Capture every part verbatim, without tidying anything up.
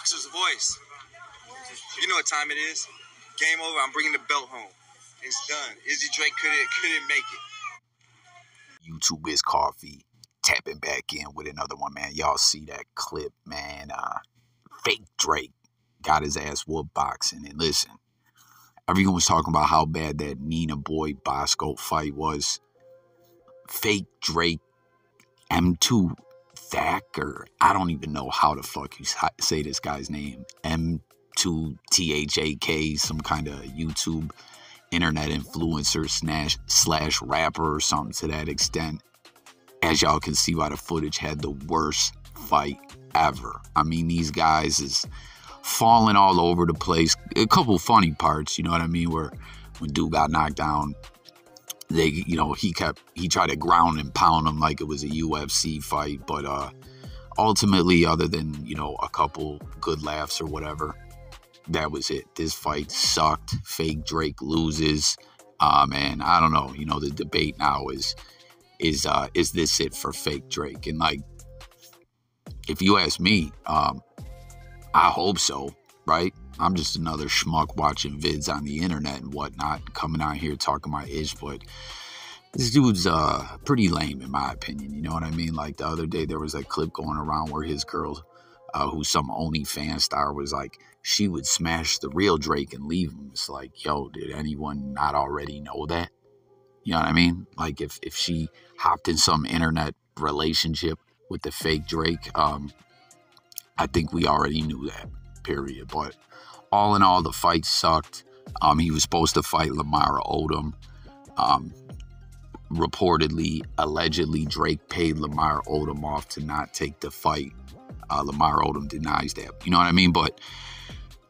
boxer's voice. You know what time it is. Game over. I'm bringing the belt home. It's done. Izzy Drake couldn't couldn't make it. YouTube is Coffee tapping back in with another one, man. Y'all see that clip, man? Uh, fake Drake got his ass whooped boxing. And listen, everyone was talking about how bad that Nina Boy Bosco fight was. Fake Drake, m two thak, or I don't even know how the fuck you say this guy's name. m two thak, some kind of YouTube internet influencer slash, slash rapper or something to that extent. As y'all can see by the footage, had the worst fight ever. I mean, these guys is falling all over the place. A couple funny parts, you know what I mean, where when dude got knocked down, they, you know, he kept, he tried to ground and pound him like it was a U F C fight. But uh, ultimately, other than, you know, a couple good laughs or whatever, that was it. This fight sucked. Fake Drake loses. Um, and I don't know, you know, the debate now is, is, uh, is this it for Fake Drake? And like, if you ask me, um, I hope so, right? I'm just another schmuck watching vids on the internet and whatnot, coming out here talking my ish, but this dude's uh, pretty lame in my opinion, you know what I mean? Like the other day, there was a clip going around where his girl, uh, who's some OnlyFans star, was like, she would smash the real Drake and leave him. It's like, yo, did anyone not already know that? You know what I mean? Like if, if she hopped in some internet relationship with the fake Drake, um, I think we already knew that, period. But all in all, the fight sucked. Um, he was supposed to fight Lamar Odom. Um, reportedly, allegedly, Drake paid Lamar Odom off to not take the fight. Uh, Lamar Odom denies that. You know what I mean? But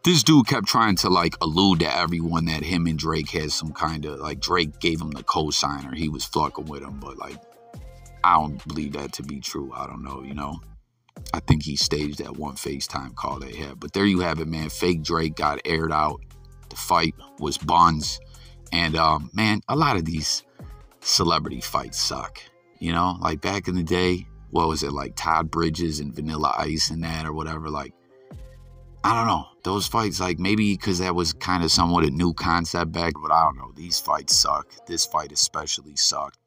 this dude kept trying to, like, allude to everyone that him and Drake had some kind of, like, Drake gave him the co-signer. He was fucking with him. But, like, I don't believe that to be true. I don't know, you know? I think he staged that one FaceTime call they had. But there you have it, man. Fake Drake got aired out. The fight was buns. And, um, man, a lot of these celebrity fights suck. You know, like back in the day, what was it, like Todd Bridges and Vanilla Ice and that or whatever? Like, I don't know. Those fights, like maybe because that was kind of somewhat a new concept back. But I don't know. These fights suck. This fight especially sucked.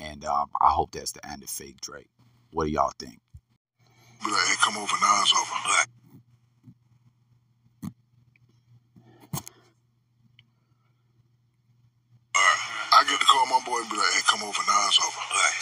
And um, I hope that's the end of Fake Drake. What do y'all think? Be like, hey, come over, Nas over. Black. Right. I get to call my boy and be like, hey, come over, Nas over. Black.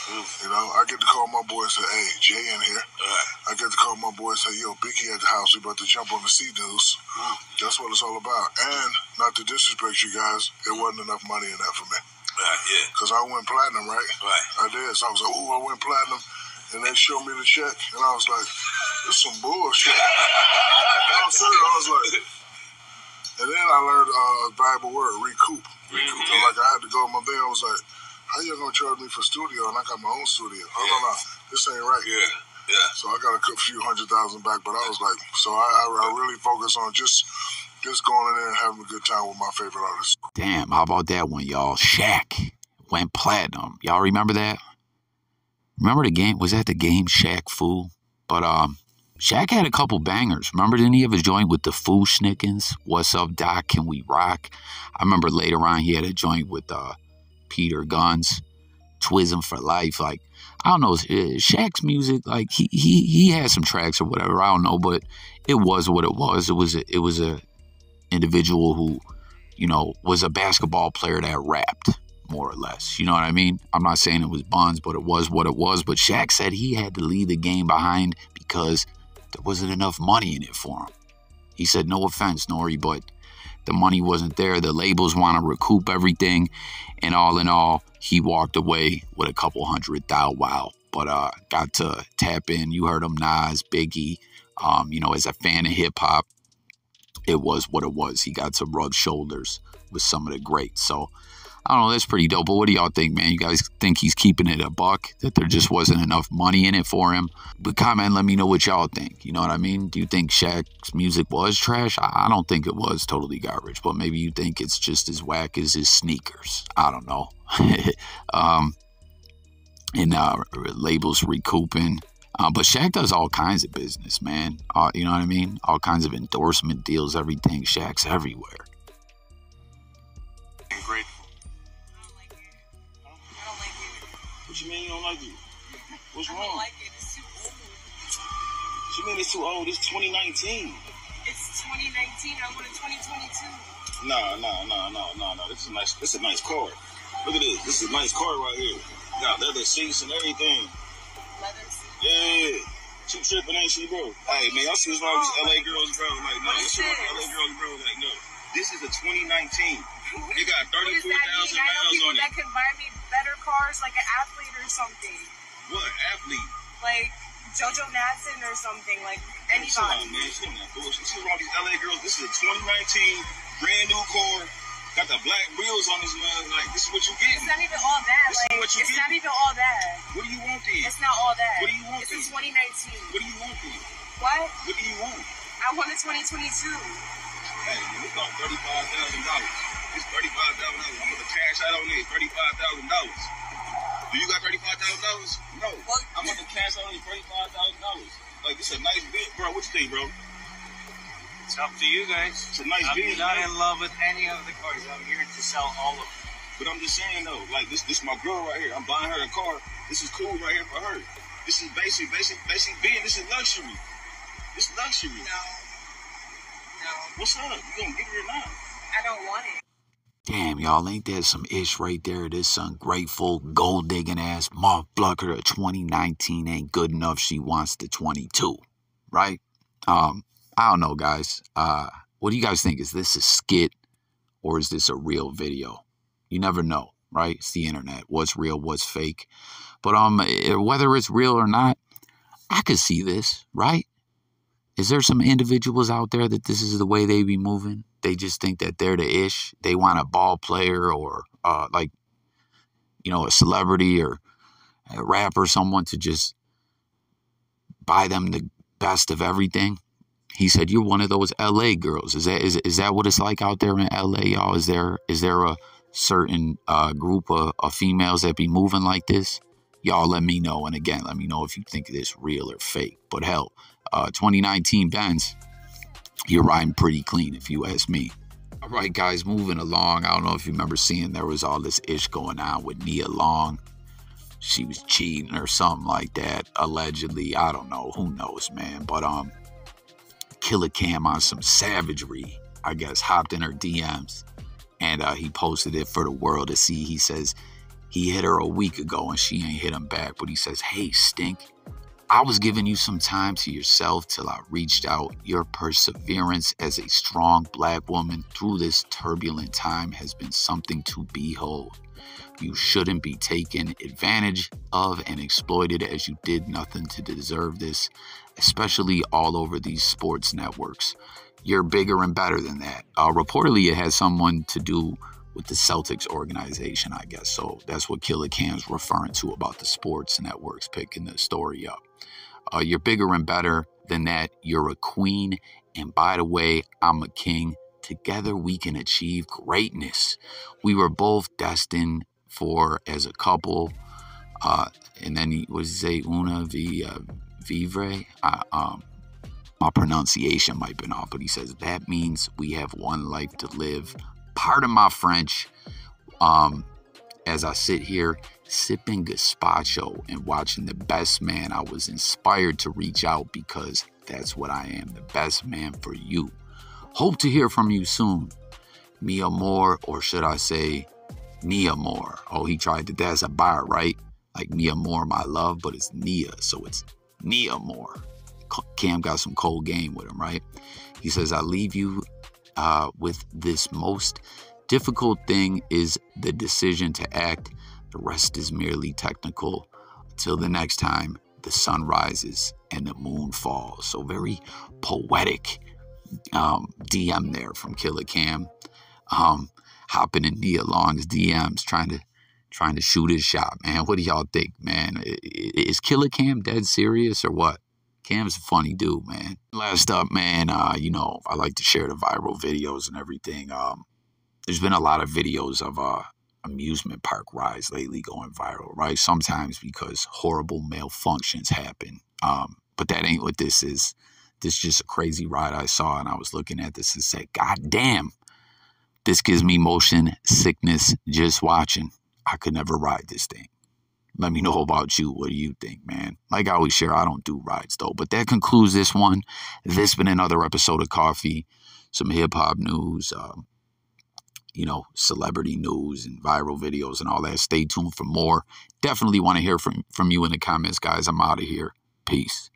You know, I get to call my boy and say, hey, Jay in here. Black. I get to call my boy and say, yo, Biggie at the house. We about to jump on the sea dudes. Mm. That's what it's all about. And not to disrespect you guys, it wasn't enough money in that for me. Black, yeah. Because I went platinum, right? Right. I did. So I was like, ooh, I went platinum. And they showed me the check, and I was like, "It's some bullshit." I was serious. I was like, and then I learned uh, a valuable word, recoup. Recoup. Yeah. Like I had to go with my band. I was like, "How you gonna charge me for studio?" And I got my own studio. Yeah. I don't know. This ain't right. Yeah, yeah. So I got a few hundred thousand back, but I was like, so I, I, I really focus on just just going in there and having a good time with my favorite artists. Damn, how about that one, y'all? Shaq went platinum. Y'all remember that? Remember the game? Was that the game Shaq Fu? But um, Shaq had a couple bangers. Remember, didn't he have a joint with the Fu Schnickels? What's up, Doc? Can we rock? I remember later on he had a joint with uh, Peter Gunz, Twism for Life. Like, I don't know, Shaq's music, like he he he had some tracks or whatever. I don't know, but it was what it was. It was a, it was a individual who, you know, was a basketball player that rapped. More or less, you know what I mean? I'm not saying it was buns, but it was what it was. But Shaq said he had to leave the game behind because there wasn't enough money in it for him. He said, no offense, Nori, but the money wasn't there. The labels want to recoup everything. And all in all, he walked away with a couple hundred thou. Wow. But uh, got to tap in. You heard him, Nas, Biggie. Um, you know, as a fan of hip hop, it was what it was. He got to rub shoulders with some of the greats. So, I don't know, that's pretty dope. But what do y'all think, man? You guys think he's keeping it a buck, that there just wasn't enough money in it for him? But comment, let me know what y'all think. You know what I mean? Do you think Shaq's music was trash? I don't think it was totally garbage, but maybe you think it's just as whack as his sneakers. I don't know. um, and uh, labels recouping. Uh, but Shaq does all kinds of business, man. Uh, you know what I mean? All kinds of endorsement deals, everything. Shaq's everywhere. I'm grateful. I don't like you. I don't, I don't like you. What you mean you don't like you? What's wrong? I don't like it. It's too old. What you mean it's too old? It's twenty nineteen. It's twenty nineteen. I want a twenty twenty-two. Nah, nah, nah, nah, nah, nah. This is nice. This is a nice car. Look at this. This is a nice car right here. Got leather seats and everything. Leather seats. Yeah, cheap tripping ain't she, bro? Hey, man, y'all see this one with L A girls, bro? Like, no, this one with L A girls, bro? Like, no. This is a twenty nineteen. It got thirty-four thousand miles on it. I know people that can buy me better cars, like an athlete or something. What athlete? Like JoJo Madsen or something, like anybody. Come on, man, come on, bullshit. See all these L A girls? This is a twenty nineteen brand new car. Got the black wheels on this man. Like, this is what you get. It's not even all that. This like, is what you it's getting. Not even all that. What do you want then? It's not all that. What do you want then? It's in twenty nineteen. What do you want then? What? What do you want? I want a twenty twenty-two. Hey, it's about thirty-five thousand dollars. It's thirty-five thousand dollars. I'm going to cash out on it. thirty-five thousand dollars. Do you got thirty-five thousand dollars? No. What? I'm going to cash out on it. thirty-five thousand dollars. Like, this is a nice bit, bro. What you think, bro? It's up to you guys. It's a nice I'm business, not man. In love with any of the cars. I'm here to sell all of them. But I'm just saying though, like this, this is my girl right here. I'm buying her a car. This is cool right here for her. This is basic, basic, basic being. This is luxury. This is luxury. No. No. What's up? You gonna give it or not? I don't want it. Damn, y'all, ain't there some ish right there? This ungrateful, gold digging ass Mark Blucker of twenty nineteen ain't good enough. She wants the twenty-two, right? Um. I don't know, guys. Uh, what do you guys think? Is this a skit or is this a real video? You never know, right? It's the internet. What's real, what's fake. But um, whether it's real or not, I could see this, right? Is there some individuals out there that this is the way they be moving? They just think that they're the ish. They want a ball player or uh, like, you know, a celebrity or a rapper, someone to just buy them the best of everything. He said, "You're one of those L A girls." Is that is is that what it's like out there in L A, y'all? Is there is there a certain uh, group of, of females that be moving like this? Y'all, let me know. And again, let me know if you think this real or fake. But hell, uh, twenty nineteen Benz, you're riding pretty clean, if you ask me. All right, guys, moving along. I don't know if you remember seeing there was all this ish going on with Nia Long. She was cheating or something like that, allegedly. I don't know. Who knows, man? But um. Killer Cam on some savagery, I guess, hopped in her D Ms and uh, he posted it for the world to see. He says he hit her a week ago and she ain't hit him back, but he says, "Hey, stink, I was giving you some time to yourself till I reached out. Your perseverance as a strong black woman through this turbulent time has been something to behold. You shouldn't be taken advantage of and exploited as you did nothing to deserve this, especially all over these sports networks. You're bigger and better than that." Uh, reportedly, it has someone to do with the Celtics organization, I guess. So that's what Killer Cam's referring to about the sports networks picking the story up. Uh, you're bigger and better than that. You're a queen. And by the way, I'm a king. Together, we can achieve greatness. We were both destined for as a couple. Uh, and then he was say una v uh, vivre. I, um, my pronunciation might have been off, but he says that means we have one life to live. Pardon my French. Um, as I sit here sipping gazpacho and watching The Best Man, I was inspired to reach out because that's what I am, the best man for you. Hope to hear from you soon. Mi amor, or should I say Nia Moore. Oh, he tried to, that's a bar, right? Like Nia Moore, my love, but it's Nia. So it's Nia Moore. Cam got some cold game with him, right? He says, "I leave you uh, with this. Most difficult thing is the decision to act. The rest is merely technical. Till the next time, the sun rises and the moon falls." So very poetic um, D M there from Killer Cam. Um, hopping in Nia Long's D Ms, trying to trying to shoot his shot, man. What do y'all think, man? Is Killer Cam dead serious or what? Cam's a funny dude, man. Last up, man, uh, you know, I like to share the viral videos and everything. Um, there's been a lot of videos of uh, amusement park rides lately going viral, right? Sometimes because horrible malfunctions happen Um, but that ain't what this is. This is just a crazy ride I saw, and I was looking at this and said, God damn, this gives me motion sickness just watching. I could never ride this thing. Let me know about you. What do you think, man? Like I always share, I don't do rides, though. But that concludes this one. This has been another episode of Coffee, some hip-hop news, um, you know, celebrity news and viral videos and all that. Stay tuned for more. Definitely want to hear from, from you in the comments, guys. I'm out of here. Peace.